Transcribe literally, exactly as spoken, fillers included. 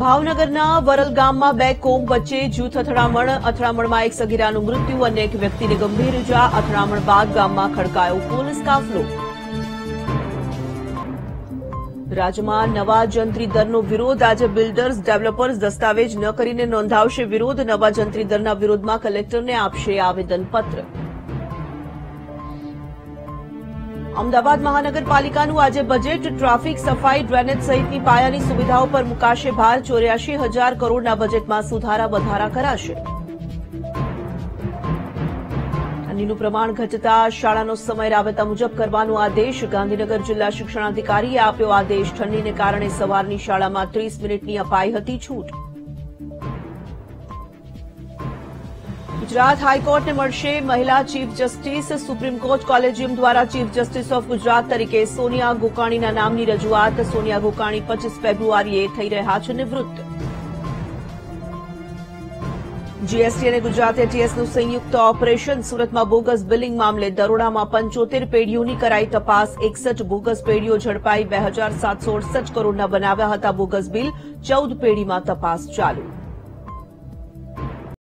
ભાવનગરના વરલગામમાં બે કોમ વચ્ચે જૂથ અથડામણ, અથડામણમાં એક સગીરાનું મૃત્યુ અને એક વ્યક્તિને ગંભીર ઇજા. અથડામણ બાદ ગામમાં ખડકાયો પોલીસ કાફલો. રાજ્યમાં નવા જંત્રી દરનો વિરોધ. આજે બિલ્ડર્સ ડેવલપર્સ દસ્તાવેજ ન કરીને નોંધાવશે વિરોધ. નવા જંત્રી દરના વિરોધમાં કલેક્ટરને આપશે આવેદનપત્ર. અમદાવાદ મહાનગરપાલિકાનું આજે બજેટ. ટ્રાફિક, સફાઈ, ડ્રેનેજ સહિતની પાયાની સુવિધાઓ પર મુકાશે ભાર. ચોર્યાસી હજાર કરોડના બજેટમાં સુધારા વધારા કરાશે. ઠંડીનું પ્રમાણ ઘટતા શાળાનો સમય રાબેતા મુજબ કરવાનો આદેશ. ગાંધીનગર જિલ્લા શિક્ષણાધિકારીએ આપ્યો આદેશ. ઠંડીને કારણે સવારની શાળામાં ત્રીસ મિનિટની અપાઈ હતી છૂટ. गुजरात हाईकोर्ट ने मळशे महिला chief justice. Supreme court collegium द्वारा चीफ जस्टिस ऑफ गुजरात तरीके सोनिया गोकाणी नामनी रजूआत. सोनिया गोकाणी पच्चीस फेब्रुआरीए थई रह्या छे निवृत्त. जीएसटी और गुजरात एटीएसનું संयुक्त ऑपरेशन. सूरत में बोगस बिलिंग मामले दरोड़ा में पंचोतेर पेढ़ीओनी कराई तपास. एकसठ बोगस पेढ़ीओ झड़पाई. बे हजार सात सौ अड़सठ करोड़ बनाव्या हता बोगस बिल. चौदह पेढ़ी में तपास चालू.